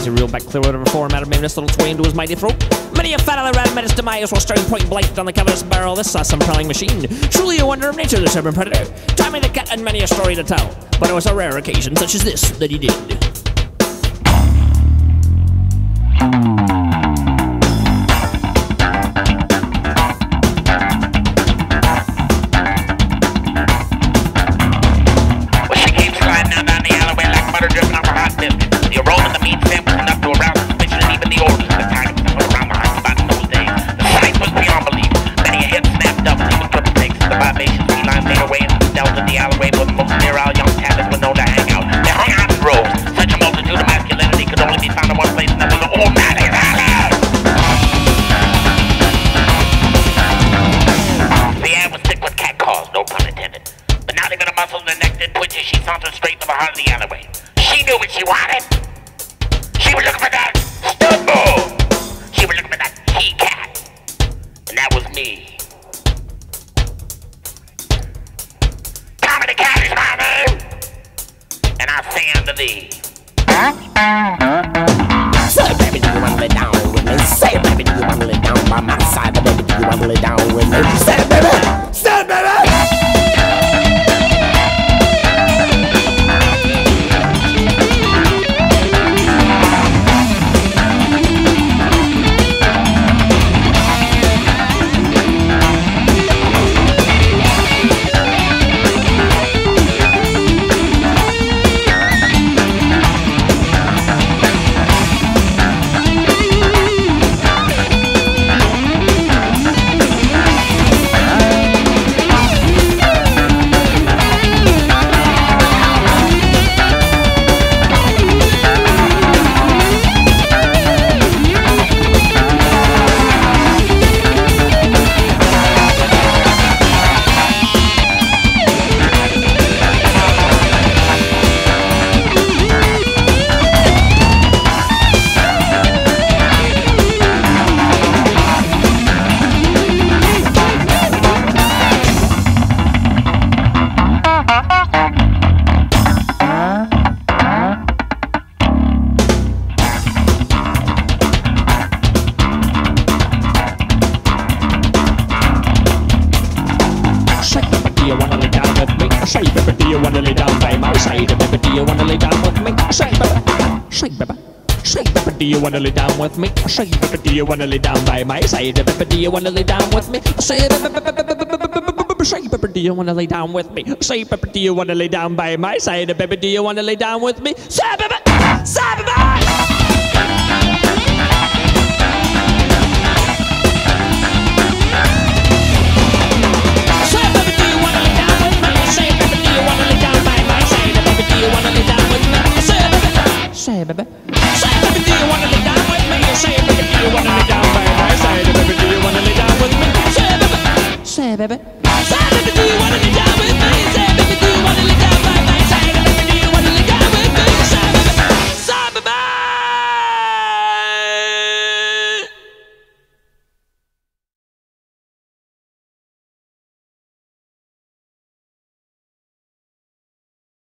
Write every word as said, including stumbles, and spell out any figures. As he reeled back clear over the form, out of meanness, little tway into his mighty throat. Many a fat ran met his demise, while staring point blank down the cavernous barrel. This saw some prowling machine. Truly a wonder of nature, this urban predator. Tommy the Cat had many a story to tell, but it was a rare occasion such as this that he did. Do you wanna lay down with me? Say, do you wanna lay down by my side? Do you wanna lay down with me? Say, do you wanna lay down with me? Say, do you wanna lay down by my side? Baby, do you wanna lay down with me? Say, baby, say, baby. Baby, baby,